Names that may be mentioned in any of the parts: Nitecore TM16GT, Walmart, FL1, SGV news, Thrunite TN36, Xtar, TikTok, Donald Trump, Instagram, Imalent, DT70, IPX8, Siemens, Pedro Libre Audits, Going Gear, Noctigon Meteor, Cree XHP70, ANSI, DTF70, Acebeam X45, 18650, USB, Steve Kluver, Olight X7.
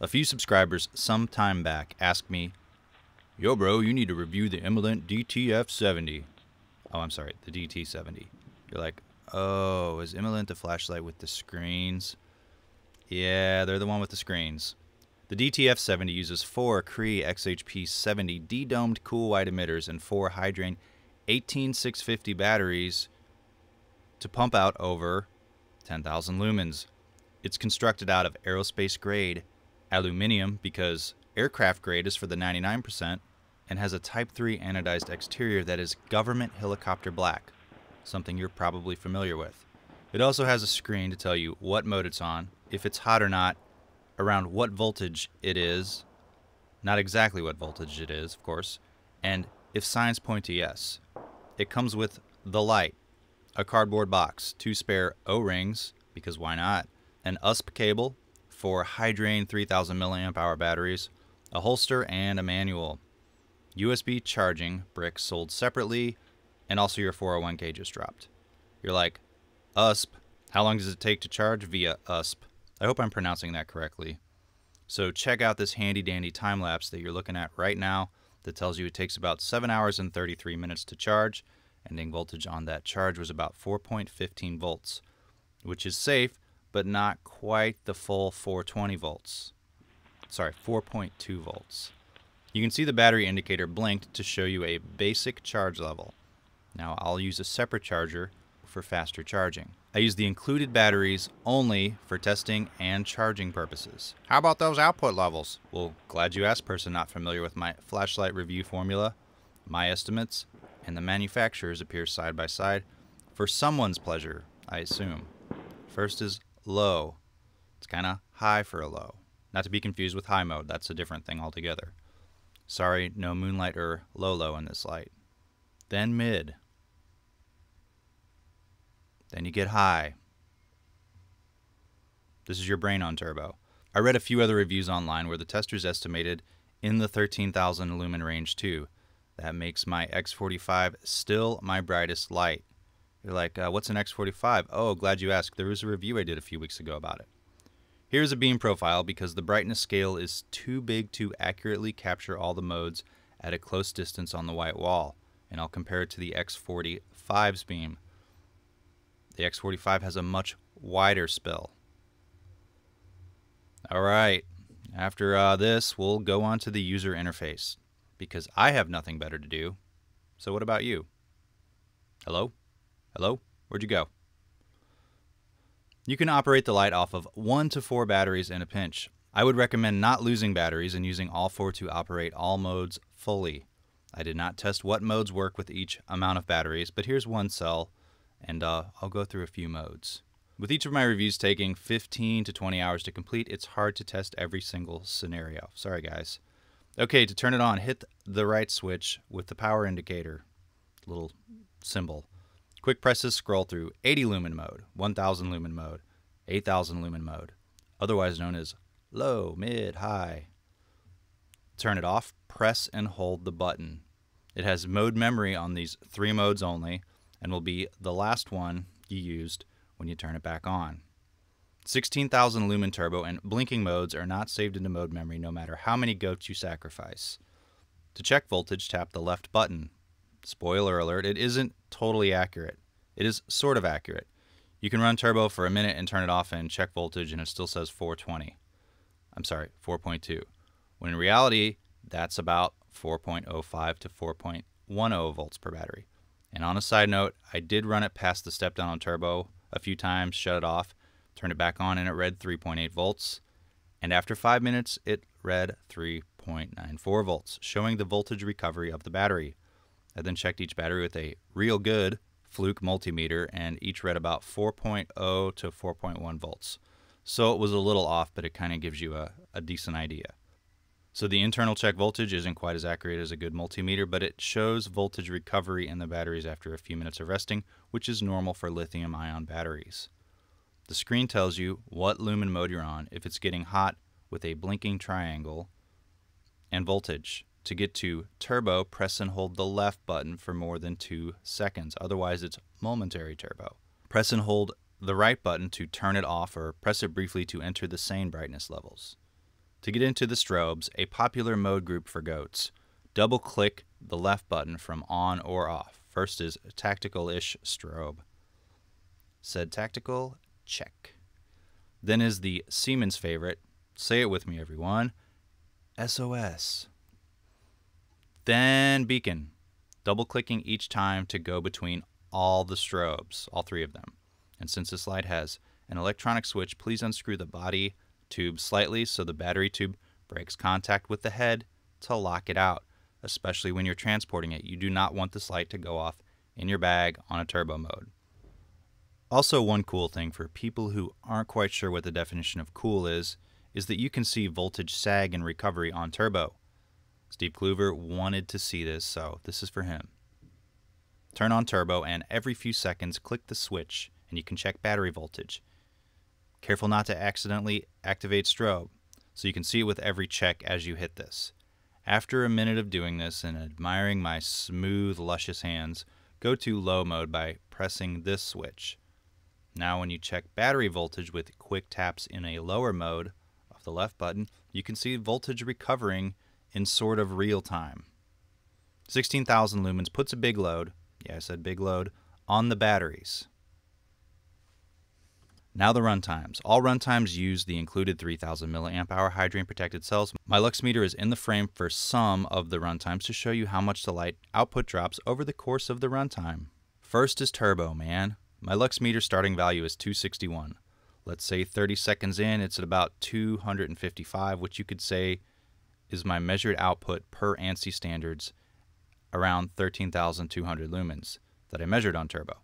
A few subscribers some time back asked me, "Yo bro, you need to review the Imalent DTF70. Oh, I'm sorry, the DT70. You're like, oh, is Imalent the flashlight with the screens? Yeah, they're the one with the screens. The DTF70 uses 4 Cree XHP70 D-domed cool white emitters and 4 high-drain 18650 batteries to pump out over 10,000 lumens. It's constructed out of aerospace-grade aluminum because aircraft-grade is for the 99% and has a Type 3 anodized exterior that is government helicopter black, something you're probably familiar with. It also has a screen to tell you what mode it's on, if it's hot or not, around what voltage it is, not exactly what voltage it is, of course, and if signs point to yes. It comes with the light, a cardboard box, 2 spare O-rings, because why not, an USP cable for high-drain 3000 mAh batteries, a holster, and a manual. USB charging bricks sold separately, and also your 401k just dropped. You're like, USP, how long does it take to charge via USP? I hope I'm pronouncing that correctly. So check out this handy-dandy time-lapse that you're looking at right now that tells you it takes about 7 hours and 33 minutes to charge. Ending voltage on that charge was about 4.15 volts, which is safe, but not quite the full 420 volts. Sorry, 4.2 volts. You can see the battery indicator blinked to show you a basic charge level. Now I'll use a separate charger for faster charging. I use the included batteries only for testing and charging purposes. How about those output levels? Well, glad you asked, person not familiar with my flashlight review formula. My estimates and the manufacturer's appear side by side for someone's pleasure, I assume. First is low. It's kind of high for a low. Not to be confused with high mode, that's a different thing altogether. Sorry, no moonlight or low in this light. Then mid. Then you get high. This is your brain on turbo. I read a few other reviews online where the testers estimated in the 13,000 lumen range too. That makes my X45 still my brightest light. You're like, what's an X45? Oh, glad you asked. There was a review I did a few weeks ago about it. Here's a beam profile because the brightness scale is too big to accurately capture all the modes at a close distance on the white wall. And I'll compare it to the X45's beam. The X45 has a much wider spill. All right, after this, we'll go on to the user interface because I have nothing better to do. So what about you? Hello? Hello? Where'd you go? You can operate the light off of 1 to 4 batteries in a pinch. I would recommend not losing batteries and using all 4 to operate all modes fully. I did not test what modes work with each amount of batteries, but here's one cell. And I'll go through a few modes. With each of my reviews taking 15 to 20 hours to complete, it's hard to test every single scenario. Sorry, guys. Okay, to turn it on, hit the right switch with the power indicator, little symbol. Quick presses scroll through 80 lumen mode, 1000 lumen mode, 8000 lumen mode, otherwise known as low, mid, high. Turn it off, press and hold the button. It has mode memory on these 3 modes only, and will be the last one you used when you turn it back on. 16,000 lumen turbo and blinking modes are not saved into mode memory no matter how many goats you sacrifice. To check voltage, tap the left button. Spoiler alert, it isn't totally accurate. It is sort of accurate. You can run turbo for a minute and turn it off and check voltage and it still says 420. I'm sorry, 4.2. When in reality, that's about 4.05 to 4.10 volts per battery. And on a side note, I did run it past the step down on turbo a few times, shut it off, turned it back on, and it read 3.8 volts. And after 5 minutes, it read 3.94 volts, showing the voltage recovery of the battery. I then checked each battery with a real good Fluke multimeter, and each read about 4.0 to 4.1 volts. So it was a little off, but it kind of gives you a decent idea. So the internal check voltage isn't quite as accurate as a good multimeter, but it shows voltage recovery in the batteries after a few minutes of resting, which is normal for lithium-ion batteries. The screen tells you what lumen mode you're on, if it's getting hot with a blinking triangle, and voltage. To get to turbo, press and hold the left button for more than 2 seconds, otherwise it's momentary turbo. Press and hold the right button to turn it off or press it briefly to enter the sane brightness levels. To get into the strobes, a popular mode group for goats, double-click the left button from on or off. First is tactical-ish strobe. Said tactical, check. Then is the Siemens favorite, say it with me everyone, SOS. Then beacon, double-clicking each time to go between all the strobes, all three of them. And since this light has an electronic switch, please unscrew the body tube slightly so the battery tube breaks contact with the head to lock it out, especially when you're transporting it. You do not want this light to go off in your bag on a turbo mode. Also, one cool thing for people who aren't quite sure what the definition of cool is that you can see voltage sag and recovery on turbo. Steve Kluver wanted to see this, so this is for him. Turn on turbo and every few seconds click the switch and you can check battery voltage. Careful not to accidentally activate strobe, so you can see it with every check as you hit this. After a minute of doing this and admiring my smooth, luscious hands, go to low mode by pressing this switch. Now when you check battery voltage with quick taps in a lower mode of the left button, you can see voltage recovering in sort of real time. 16,000 lumens puts a big load, yeah I said big load, on the batteries. Now the runtimes. All runtimes use the included 3000 mAh Hydrant protected cells. My lux meter is in the frame for some of the runtimes to show you how much the light output drops over the course of the runtime. First is turbo, man. My lux meter starting value is 261. Let's say 30 seconds in, it's at about 255, which you could say is my measured output per ANSI standards around 13,200 lumens that I measured on turbo.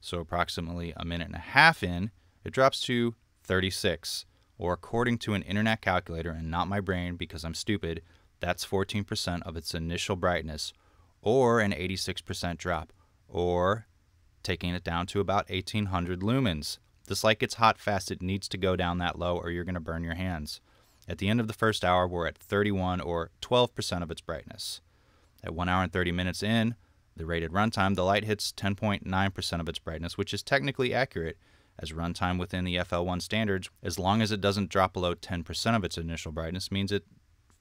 So approximately a minute and a half in, it drops to 36, or according to an internet calculator and not my brain because I'm stupid, that's 14% of its initial brightness, or an 86% drop, or taking it down to about 1800 lumens. This light gets hot fast, it needs to go down that low or you're going to burn your hands. At the end of the first hour, we're at 31 or 12% of its brightness. At 1 hour and 30 minutes in, the rated runtime, the light hits 10.9% of its brightness, which is technically accurate, as runtime within the FL1 standards, as long as it doesn't drop below 10% of its initial brightness, means it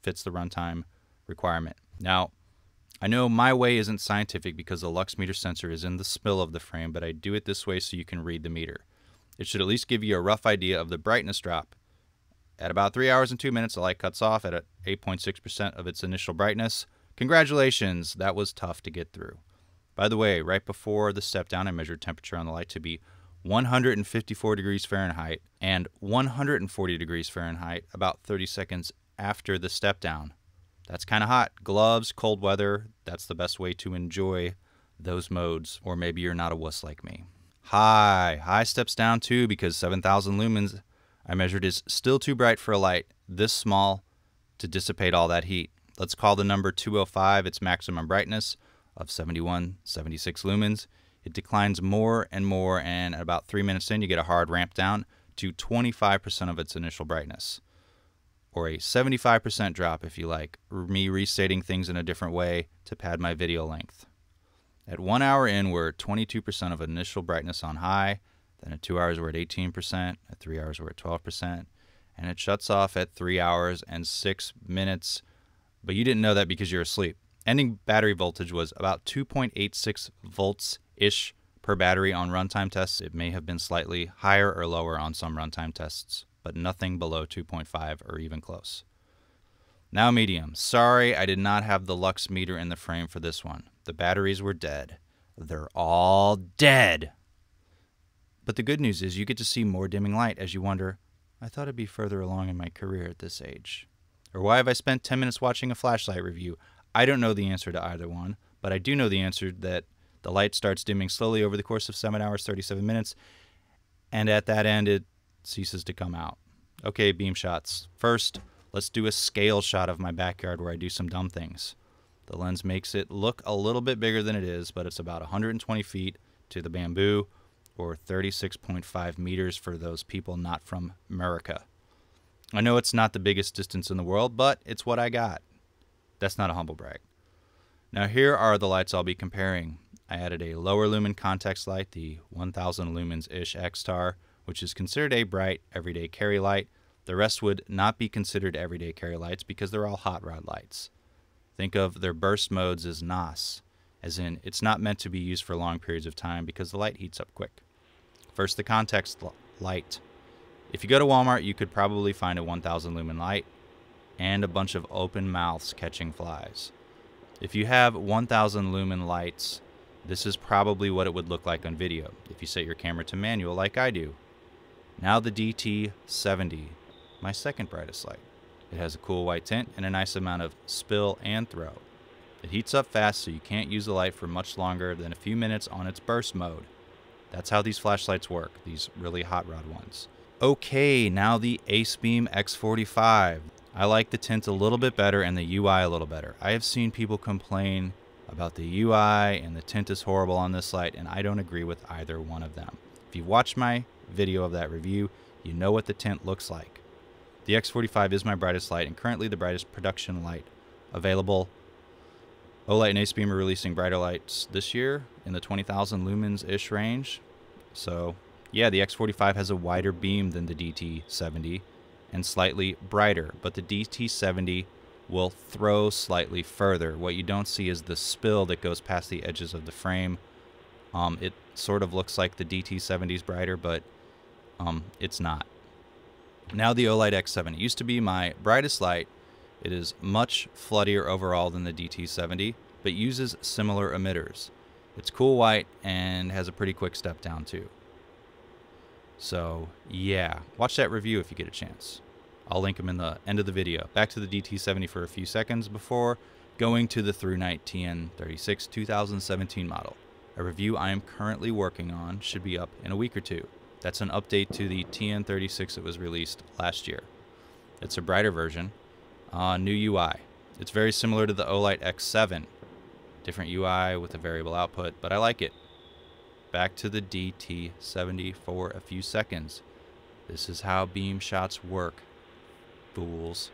fits the runtime requirement. Now, I know my way isn't scientific because the lux meter sensor is in the spill of the frame, but I do it this way so you can read the meter. It should at least give you a rough idea of the brightness drop. At about 3 hours and 2 minutes, the light cuts off at 8.6% of its initial brightness. Congratulations, that was tough to get through. By the way, right before the step down, I measured temperature on the light to be 154 degrees Fahrenheit and 140 degrees Fahrenheit about 30 seconds after the step down. That's kind of hot. Gloves, cold weather, that's the best way to enjoy those modes, or maybe you're not a wuss like me. High steps down too because 7,000 lumens I measured is still too bright for a light this small to dissipate all that heat. Let's call the number 205 its maximum brightness of 76 lumens. It declines more and more, and at about 3 minutes in, you get a hard ramp down to 25% of its initial brightness, or a 75% drop if you like, me restating things in a different way to pad my video length. At 1 hour in, we're at 22% of initial brightness on high, then at 2 hours, we're at 18%, at 3 hours, we're at 12%, and it shuts off at 3 hours and 6 minutes, but you didn't know that because you're asleep. Ending battery voltage was about 2.86 volts ish per battery on runtime tests. It may have been slightly higher or lower on some runtime tests, but nothing below 2.5 or even close. Now medium. Sorry, I did not have the lux meter in the frame for this one. The batteries were dead. They're all dead. But the good news is you get to see more dimming light as you wonder, I thought I'd be further along in my career at this age. Or why have I spent 10 minutes watching a flashlight review? I don't know the answer to either one, but I do know the answer that the light starts dimming slowly over the course of 7 hours, 37 minutes, and at that end, it ceases to come out. Okay, beam shots. First, let's do a scale shot of my backyard where I do some dumb things. The lens makes it look a little bit bigger than it is, but it's about 120 feet to the bamboo, or 36.5 meters for those people not from America. I know it's not the biggest distance in the world, but it's what I got. That's not a humble brag. Now here are the lights I'll be comparing. I added a lower lumen context light, the 1000 lumens-ish Xtar, which is considered a bright everyday carry light The rest would not be considered everyday carry lights because they're all hot rod lights. Think of their burst modes as NOS, as in it's not meant to be used for long periods of time because the light heats up quick. First, the context light. If you go to Walmart, you could probably find a 1000 lumen light and a bunch of open mouths catching flies. If you have 1000 lumen lights, this is probably what it would look like on video if you set your camera to manual like I do. Now the DT70, my second brightest light. It has a cool white tint and a nice amount of spill and throw. It heats up fast, so you can't use the light for much longer than a few minutes on its burst mode. That's how these flashlights work, these really hot rod ones. Okay, now the Acebeam X45. I like the tint a little bit better and the UI a little better. I have seen people complain about the UI and the tint is horrible on this light, and I don't agree with either one of them. If you've watched my video of that review, you know what the tint looks like. The X45 is my brightest light and currently the brightest production light available. Olight and Acebeam are releasing brighter lights this year in the 20,000 lumens-ish range. So yeah, the X45 has a wider beam than the DT70 and slightly brighter, but the DT70 will throw slightly further. What you don't see is the spill that goes past the edges of the frame. It sort of looks like the DT70's brighter, but it's not. Now the Olight X7. It used to be my brightest light. It is much floodier overall than the DT70, but uses similar emitters. It's cool white and has a pretty quick step down too. So yeah, watch that review if you get a chance. I'll link them in the end of the video. Back to the DT70 for a few seconds before going to the Thrunite TN36 2017 model. A review I am currently working on should be up in a week or two. That's an update to the TN36 that was released last year. It's a brighter version, new UI. It's very similar to the Olight X7. Different UI with a variable output, but I like it. Back to the DT70 for a few seconds. This is how beam shots work. Fools.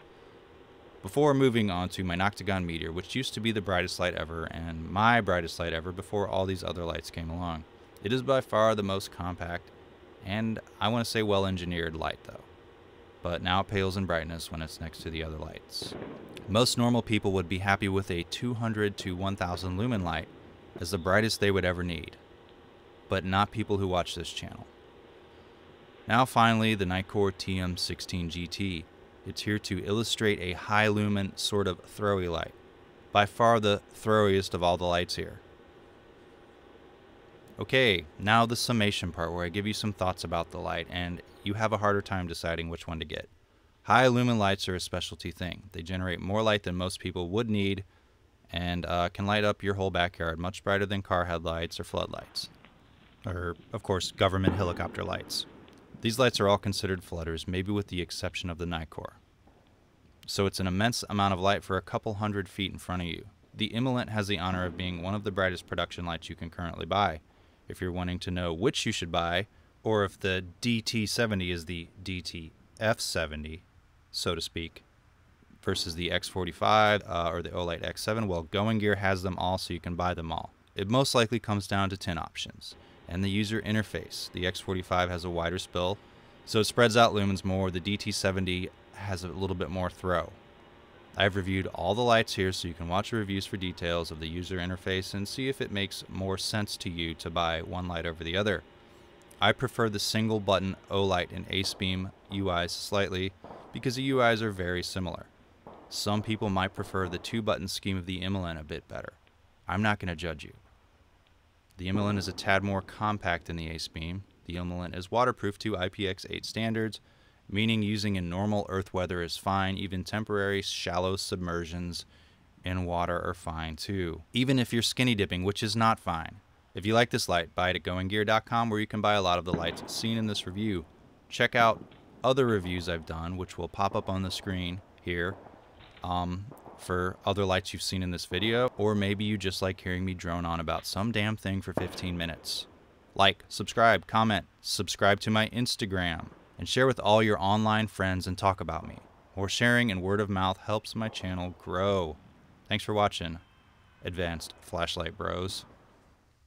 Before moving on to my Noctigon Meteor, which used to be the brightest light ever and my brightest light ever before all these other lights came along. It is by far the most compact and I want to say well engineered light though, but now it pales in brightness when it's next to the other lights. Most normal people would be happy with a 200 to 1000 lumen light as the brightest they would ever need, but not people who watch this channel. Now finally the Nitecore TM16GT. It's here to illustrate a high lumen sort of throwy light. By far the throwiest of all the lights here. Okay, now the summation part where I give you some thoughts about the light and you have a harder time deciding which one to get. High lumen lights are a specialty thing. They generate more light than most people would need and can light up your whole backyard much brighter than car headlights or floodlights. Or, of course, government helicopter lights. These lights are all considered flutters, maybe with the exception of the Nitecore. So it's an immense amount of light for a couple hundred feet in front of you. The Imalent has the honor of being one of the brightest production lights you can currently buy. If you're wanting to know which you should buy, or if the DT70 is the DTF70, so to speak, versus the X45 or the Olight X7, well, Going Gear has them all so you can buy them all. It most likely comes down to 10 options. And the user interface. The X45 has a wider spill, so it spreads out lumens more. The DT70 has a little bit more throw. I've reviewed all the lights here, so you can watch reviews for details of the user interface and see if it makes more sense to you to buy one light over the other. I prefer the single button Olight and Acebeam UIs slightly because the UIs are very similar. Some people might prefer the two button scheme of the Imalent a bit better. I'm not going to judge you. The Imalent is a tad more compact than the Acebeam. The Imalent is waterproof to IPX8 standards, meaning using in normal earth weather is fine. Even temporary shallow submersions in water are fine too. Even if you're skinny dipping, which is not fine. If you like this light, buy it at goinggear.com where you can buy a lot of the lights seen in this review. Check out other reviews I've done, which will pop up on the screen here. For other lights you've seen in this video, or maybe you just like hearing me drone on about some damn thing for 15 minutes. Like, subscribe, comment, subscribe to my Instagram, and share with all your online friends and talk about me. More sharing and word of mouth helps my channel grow. Thanks for watching, Advanced Flashlight Bros.